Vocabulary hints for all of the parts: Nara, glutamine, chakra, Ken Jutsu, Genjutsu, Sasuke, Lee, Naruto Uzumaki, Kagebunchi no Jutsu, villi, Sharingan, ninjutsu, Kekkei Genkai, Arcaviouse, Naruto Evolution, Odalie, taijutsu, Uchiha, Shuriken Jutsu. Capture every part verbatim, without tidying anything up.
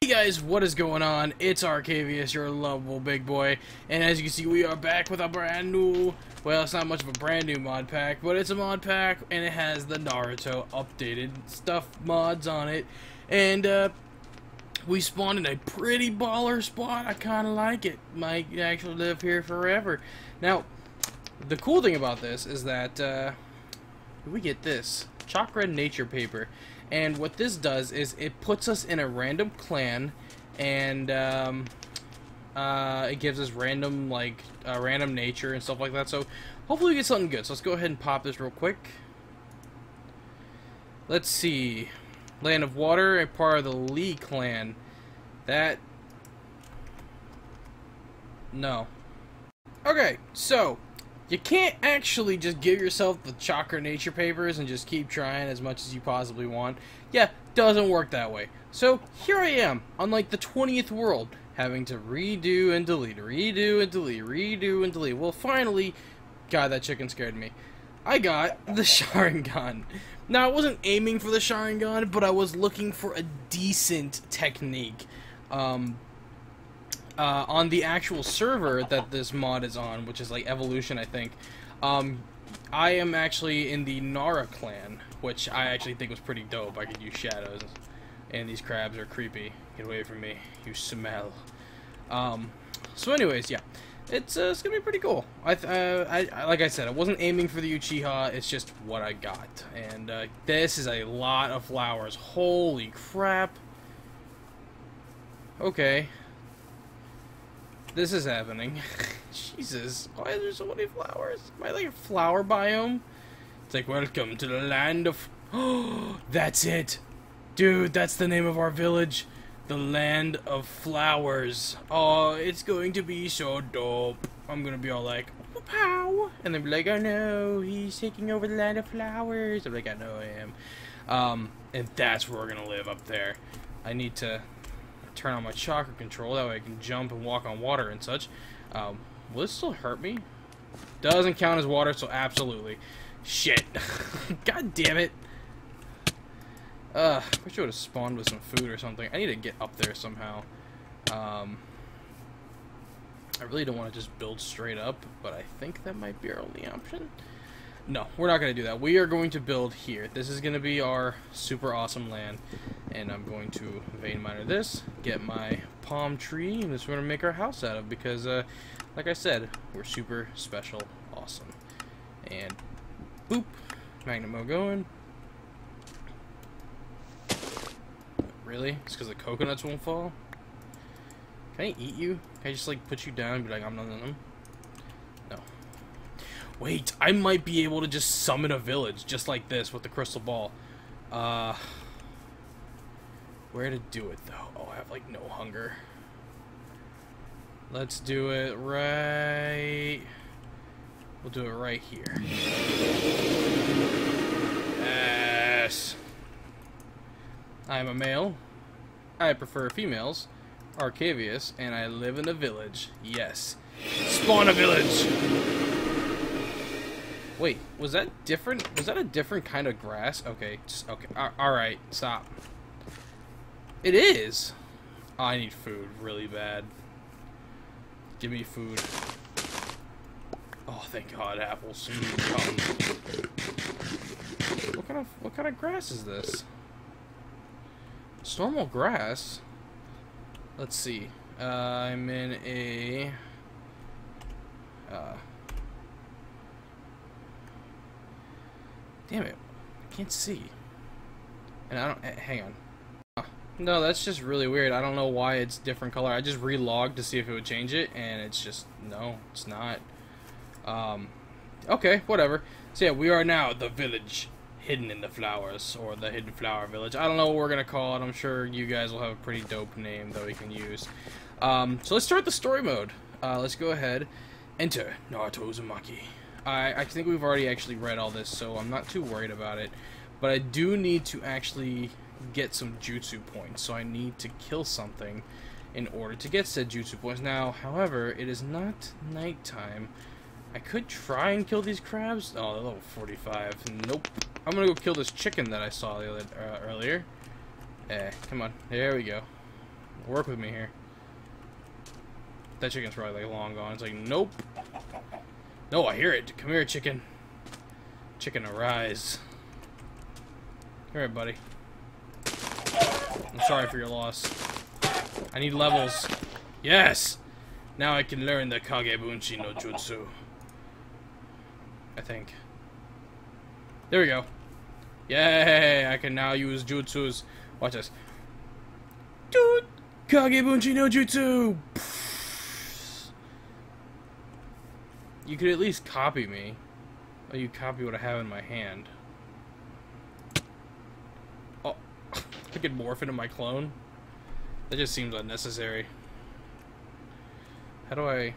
Hey guys, what is going on? It's Arcaviouse, your lovable big boy, and as you can see, we are back with a brand new, well, it's not much of a brand new mod pack, but it's a mod pack, and it has the Naruto updated stuff mods on it, and uh, we spawned in a pretty baller spot. I kind of like it. Might actually live here forever. Now, the cool thing about this is that uh, we get this chakra nature paper, and what this does is it puts us in a random clan, and um, uh, it gives us random like uh, random nature and stuff like that. So hopefully we get something good. So let's go ahead and pop this real quick. Let's see. Land of Water, a part of the Lee clan. That... No. Okay, so you can't actually just give yourself the chakra nature papers and just keep trying as much as you possibly want. Yeah, doesn't work that way. So here I am, on like the twentieth world, having to redo and delete, redo and delete, redo and delete. Well, finally... God, that chicken scared me. I got the Sharingan. Now, I wasn't aiming for the Sharingan, but I was looking for a decent technique. Um, uh, on the actual server that this mod is on, which is like Evolution, I think, um, I am actually in the Nara clan, which I actually think was pretty dope. I could use shadows, and these crabs are creepy. Get away from me, you smell. Um, so anyways, yeah. It's, uh, it's gonna be pretty cool. I, uh, I, I like I said, I wasn't aiming for the Uchiha. It's just what I got, and uh, this is a lot of flowers. Holy crap! Okay, this is happening. Jesus, why are there so many flowers? Am I like a flower biome? It's like welcome to the land of. Oh, that's it, dude. That's the name of our village. The land of flowers. Oh, it's going to be so dope. I'm gonna be all like, pow, and they'll be like, oh no, he's taking over the land of flowers. I'm like, I know I am. Um, and that's where we're gonna live up there. I need to turn on my chakra control, that way I can jump and walk on water and such. Um, will this still hurt me? Doesn't count as water, so absolutely. Shit. God damn it. Ugh, wish I would have spawned with some food or something. I need to get up there somehow. Um, I really don't want to just build straight up, but I think that might be our only option. No, we're not going to do that. We are going to build here. This is going to be our super awesome land, and I'm going to vein miner this, get my palm tree, and this is what we're going to make our house out of because, uh, like I said, we're super special awesome. And boop, Magnemo going. Really? It's because the coconuts won't fall? Can I eat you? Can I just like put you down and be like, I'm not in them? No. Wait, I might be able to just summon a village just like this with the crystal ball. Uh, where to do it though? Oh, I have like no hunger. Let's do it right... We'll do it right here. Yes! I'm a male, I prefer females, Arcaviouse, and I live in a village. Yes. Spawn a village! Wait, was that different? Was that a different kind of grass? Okay, just, okay, alright, stop. It is! Oh, I need food really bad. Give me food. Oh, thank God, apples. What kind of, what kind of grass is this? It's normal grass. Let's see. Uh, I'm in a... Uh, damn it. I can't see. And I don't... Hang on. Oh, no, that's just really weird. I don't know why it's different color. I just relogged to see if it would change it, and it's just... No, it's not. Um, okay, whatever. So yeah, we are now the village. Hidden in the flowers, or the hidden flower village. I don't know what we're gonna call it. I'm sure you guys will have a pretty dope name that we can use. Um, so let's start the story mode. Uh, let's go ahead. Enter Naruto Uzumaki. I, I think we've already actually read all this, so I'm not too worried about it. But I do need to actually get some jutsu points, so I need to kill something in order to get said jutsu points. Now, however, it is not nighttime. I could try and kill these crabs. Oh, they're level forty-five. Nope. I'm gonna go kill this chicken that I saw the other, uh, earlier. Eh, come on. There we go. Work with me here. That chicken's probably like long gone. It's like, nope. No, I hear it. Come here, chicken. Chicken, arise. Come here, buddy. I'm sorry for your loss. I need levels. Yes! Now I can learn the Kagebunchi no Jutsu. I think. There we go. Yay! I can now use jutsus. Watch this. Dude! Kagebunchi no Jutsu! You could at least copy me. Oh, you copy what I have in my hand. Oh, I could morph into my clone? That just seems unnecessary. How do I...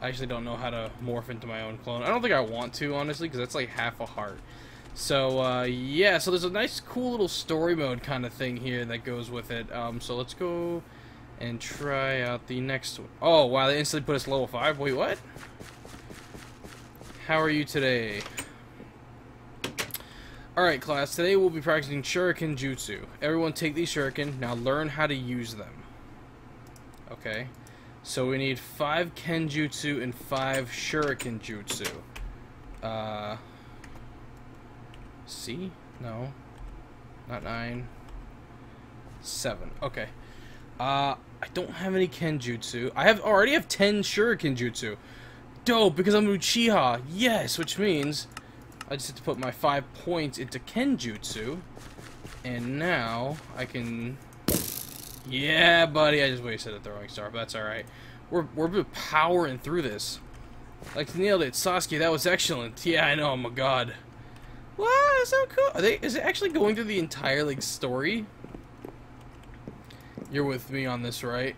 I actually don't know how to morph into my own clone. I don't think I want to, honestly, because that's like half a heart. So, uh, yeah, so there's a nice, cool little story mode kind of thing here that goes with it. Um, so let's go and try out the next one. Oh, wow, they instantly put us level five. Wait, what? How are you today? Alright, class, today we'll be practicing Shuriken Jutsu. Everyone take these Shuriken, now learn how to use them. Okay. So we need five Ken Jutsu and five Shuriken Jutsu. Uh, C? No. Not nine. Seven. Okay. Uh, I don't have any Ken Jutsu. I have already have ten Shuriken Jutsu. Dope, because I'm Uchiha. Yes, which means I just have to put my five points into Ken Jutsu. And now I can... Yeah, buddy, I just wasted a throwing star, but that's alright. We're, we're powering through this. Like, nailed it. Sasuke, that was excellent. Yeah, I know, oh my god. Wow, that's so cool. Are they, is it actually going through the entire, like, story? You're with me on this, right?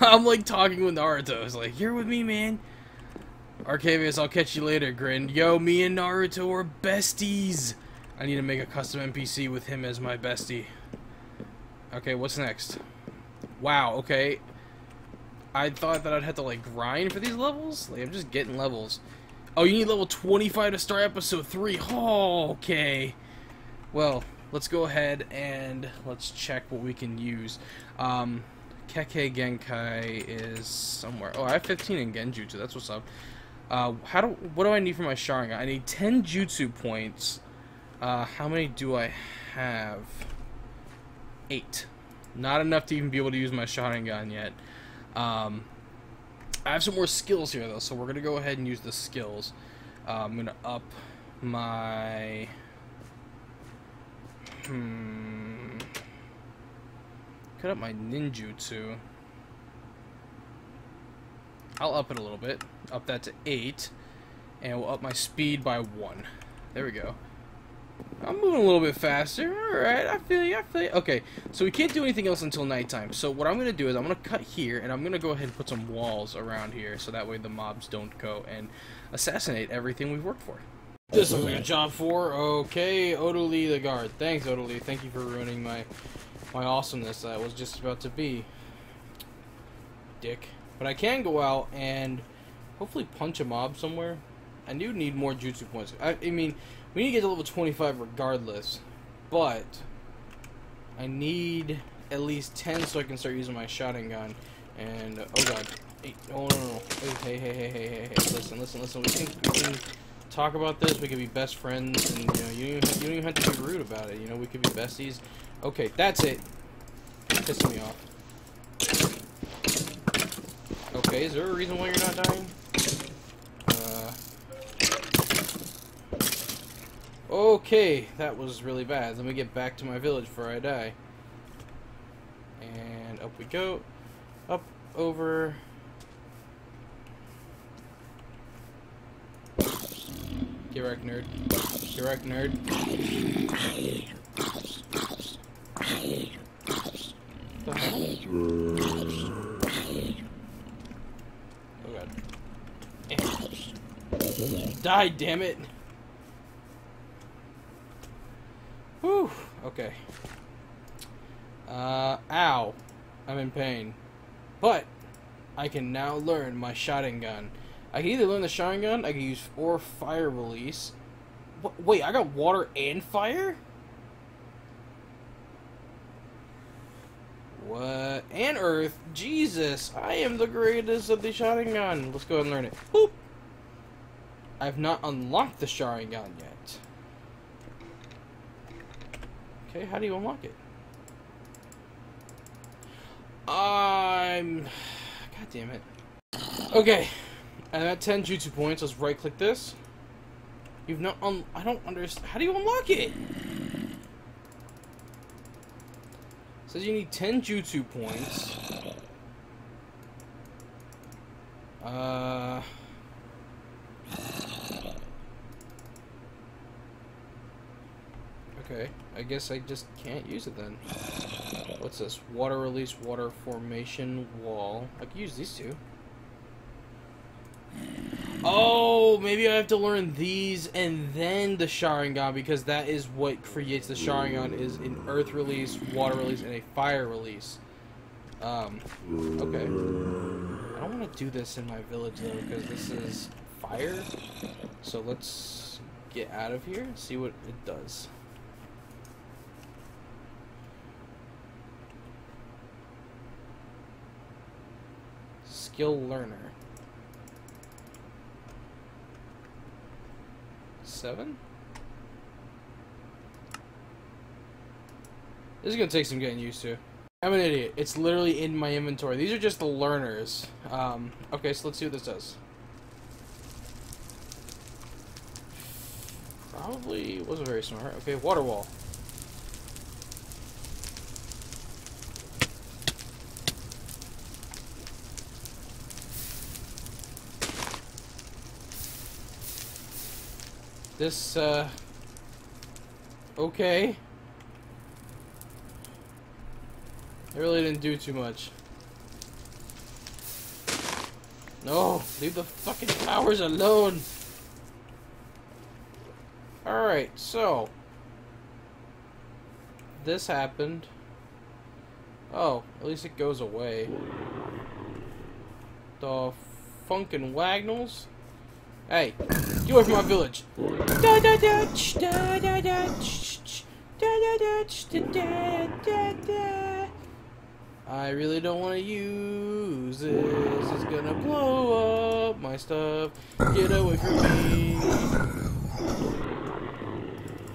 I'm, like, talking with Naruto. It's like, you're with me, man. Arcaviouse, I'll catch you later, Grin. Yo, me and Naruto are besties. I need to make a custom N P C with him as my bestie. Okay, what's next? Wow, okay. I thought that I'd have to, like, grind for these levels. Like, I'm just getting levels. Oh, you need level twenty-five to start episode three. Oh, okay. Well, let's go ahead and let's check what we can use. Um, Kekkei Genkai is somewhere. Oh, I have fifteen in Genjutsu. That's what's up. Uh, how do... What do I need for my Sharingan? I need ten Jutsu points. Uh, how many do I have? Eight. Not enough to even be able to use my Sharingan yet. Um, I have some more skills here, though, so we're going to go ahead and use the skills. Uh, I'm going to up my... Hmm... Cut up my ninjutsu. I'll up it a little bit. Up that to eight. And we'll up my speed by one. There we go. I'm moving a little bit faster. Alright, I feel you, I feel you. Okay, so we can't do anything else until nighttime. So what I'm going to do is I'm going to cut here, and I'm going to go ahead and put some walls around here, so that way the mobs don't go and assassinate everything we've worked for. This is a job for, okay, Odalie the guard. Thanks, Odalie. Thank you for ruining my my awesomeness that I was just about to be. Dick. But I can go out and hopefully punch a mob somewhere. I do need more jutsu points. I, I mean... We need to get to level twenty-five regardless, but I need at least ten so I can start using my Sharingan. And uh, oh god, hey, oh no, no, no. Hey, hey, hey, hey, hey, hey, hey, listen, listen, listen. We can, we can talk about this. We can be best friends, and you know, you don't even have, you don't even have to be rude about it. You know, we could be besties. Okay, that's it. Pissing me off. Okay, is there a reason why you're not dying? Okay, that was really bad. Let me get back to my village before I die. And up we go. Up, over. Get wrecked, nerd. Get wrecked, nerd. Oh god. Eh. Die, damn it! Whew, okay. Uh, ow. I'm in pain. But I can now learn my Sharingan. I can either learn the Sharingan, I can use or fire release. Wait, I got water and fire? What? And earth? Jesus, I am the greatest of the Sharingan. Let's go ahead and learn it. Boop! I have not unlocked the Sharingan yet. Okay, how do you unlock it? I'm... God damn it. Okay, I'm at ten Jutsu points. Let's right click this. You've not un... I don't understand. How do you unlock it? It says you need ten Jutsu points. Uh... Okay, I guess I just can't use it then. What's this? Water release, water formation, wall. I can use these two. Oh, maybe I have to learn these and then the Sharingan, because that is what creates the Sharingan, is an earth release, water release, and a fire release. Um, okay. I don't want to do this in my village though, because this is fire. So let's get out of here and see what it does. Skill learner. Seven? This is gonna take some getting used to. I'm an idiot. It's literally in my inventory. These are just the learners. Um, okay, so let's see what this does. Probably wasn't very smart. Okay, water wall. This, uh, okay. It really didn't do too much. No, leave the fucking flowers alone. Alright, so. This happened. Oh, at least it goes away. The funkin' wagnalls. Hey, you are from my village. I really don't want to use this. It's gonna blow up my stuff. Get away from me.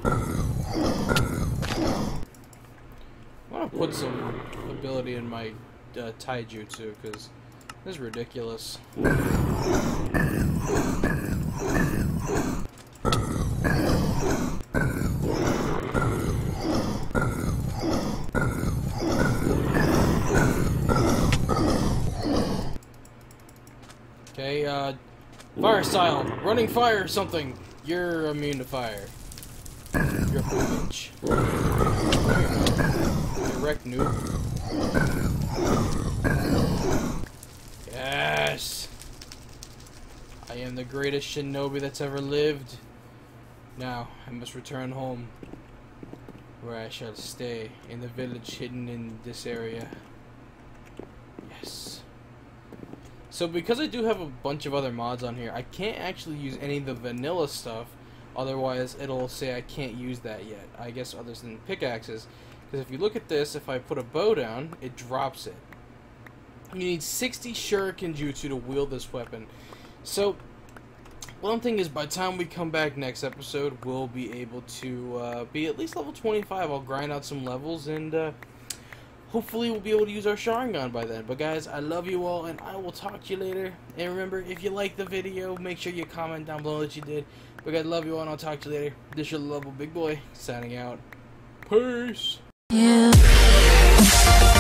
I want to put some ability in my uh, taijutsu because this is ridiculous. Okay, uh, fire style, running fire or something. You're immune to fire. You're a bitch. Direct nuke. Yes! I am the greatest shinobi that's ever lived. Now, I must return home, where I shall stay, in the village hidden in this area. Yes. So because I do have a bunch of other mods on here, I can't actually use any of the vanilla stuff, otherwise it'll say I can't use that yet. I guess other than pickaxes, because if you look at this, if I put a bow down, it drops it. You need sixty Shuriken Jutsu to wield this weapon. So, what I'm thinking is by the time we come back next episode, we'll be able to uh, be at least level twenty-five. I'll grind out some levels and... Uh, Hopefully we'll be able to use our Sharingan by then. But guys, I love you all, and I will talk to you later. And remember, if you liked the video, make sure you comment down below that you did. But guys, I love you all, and I'll talk to you later. This is your lovable big boy, signing out. Peace! Yeah.